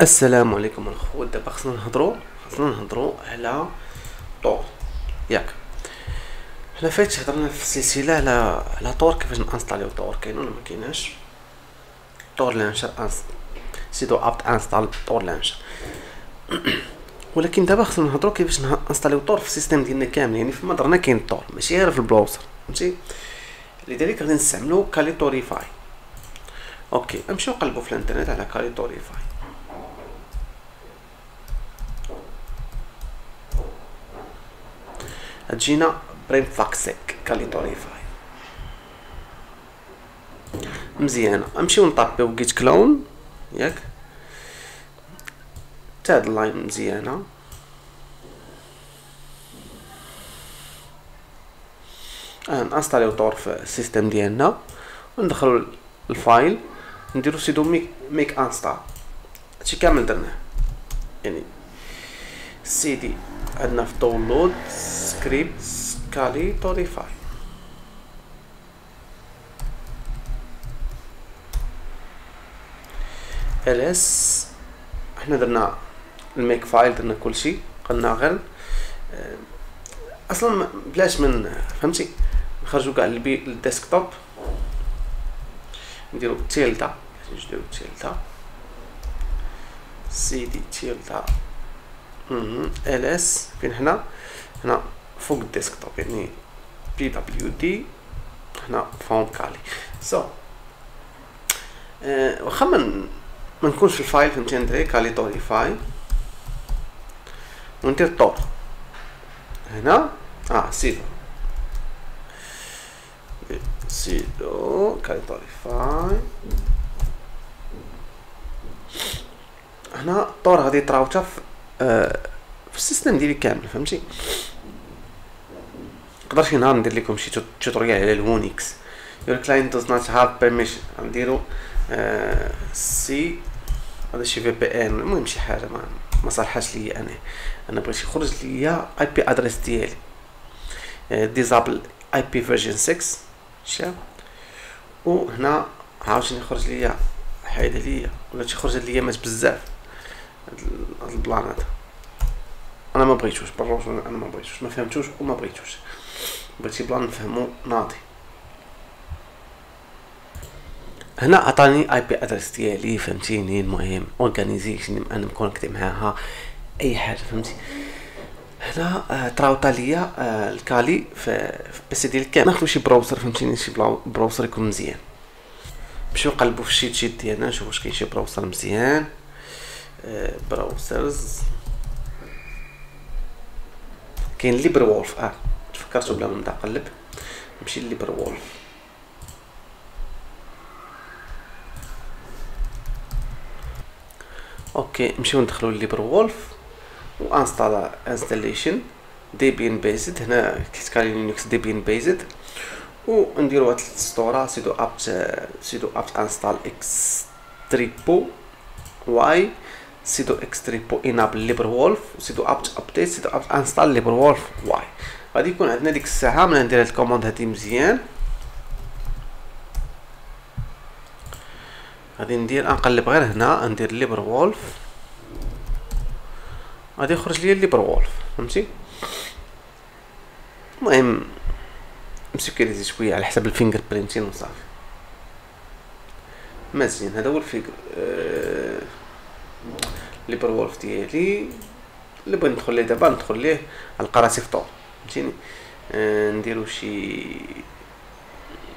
السلام عليكم الخوت. دابا خصنا نهضروا على طور ياك. حنا فايت هضرنا في السلسله على طور، كيفاش نانستاليو طور، كاين ولا ما كايناش طور لانشر سيدو ابت انستال طور لانشر. ولكن دابا خصنا نهضروا كيفاش نانستاليو طور في السيستم ديالنا كامل، يعني فما درنا كاين طور ماشي غير في البراوزر، فهمتي؟ لذلك غادي نستعملوا كالي توريفاي. اوكي، نمشيو نقلبوا في الانترنت على كالي توريفاي. تجينا بريم فاكسيك كالي توريفاي مزيانه. نمشيو نطابيو جيت كلون ياك، حتى هاد اللاين مزيانه. نانستاليو طور في السيستم ديالنا، وندخلو الفايل نديرو سيدو ميك انستال. هادشي كامل درناه، يعني سي دي عندنا في داونلود سكريبت كالي توريفاي. ls حنا درنا الميك فايل، درنا كلشي، قلنا غير اصلا بلاش من فهمتي نخرجوا كاع للديسكتوب، نديرو تيلدا، نجدو تيلدا سي دي تيلدا ls فين هنا فوق الديسكتوب، يعني بي دبليو دي هنا فون كالي. سو واخا ما نكونش في الفايل فهمتي، ندير كالي توريفاي وندير طور هنا سيدو كالي توريفاي. هنا طور غادي تراوته في السيستم ديالي كامل، فهمتي؟ نقدر شي نهار ندير لكم شي توتوريال على لينكس. يور كلاينت does not have permission، غنديرو سي هذا شي في بي ان، المهم شي حاجه ما صالحاش ليا. انا بغيت يخرج ليا اي بي ادريس ديالي ديزابل اي بي فيرجن 6 شاف، وهنا عاوتاني يخرج ليا حيد ليا ولا تيخرج ليا مات بزاف هاد البلان هذا. انا ما بغيتوش بالروج، انا ما بغيتوش، ما فهمتوش وما بغيتوش، بغيت بلان نفهمو ناضي. هنا عطاني اي بي ادريس ديالي، فهمتيني؟ المهم اورغانيزيشن انا مكونكتي معاها اي حاجه، فهمتي؟ هنا تراوطا ليا الكالي في البيسي ديال كامل. ناخذ شي براوزر، فهمتيني؟ شي براوزر يكون مزيان. نمشيو نقلبو في الشيت شيت ديالنا نشوف واش كاين شي براوزر مزيان. براوزرز كاين ليبر وولف. تفكرتو بلا ما نبدا نقلب، نمشي لليبر وولف. اوكي، نمشيو ندخلو لليبر وولف وانستال انستاليشن ديبيان بيزد. هنا كيت كالي لينكس ديبيان بيزد، ونديرو هاد السطوره سيدو ابت انستال اكس تريبو واي سيدو اكستريبو انابل ليبر وولف، وسيدو ابت ابديت سيدو ابت انستال ليبر وولف واي. غادي يكون عندنا ديك الساعه ملي ندير هاد الكوموند هادي مزيان. غادي ندير نقلب غير هنا، ندير ليبر وولف، غادي يخرج ليا ليبر وولف، فهمتي؟ المهم مسكريزي شويه على حسب الفينجر برينتين وصافي مزيان. هذا هو الفيجر ليبر وولف ديالي اللي بغيت ندخل ليه دابا. ندخل ليه نلقى راسي في طور، فهمتيني؟ نديرو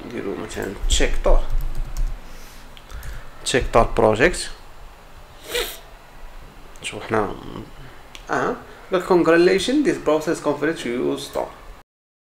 نديرو مثلا تشيك طور، تشيك طور بروجيكت. شوف حنا لا كونغراليشن ذيس بروسيس كونفيرت تو يوز طور.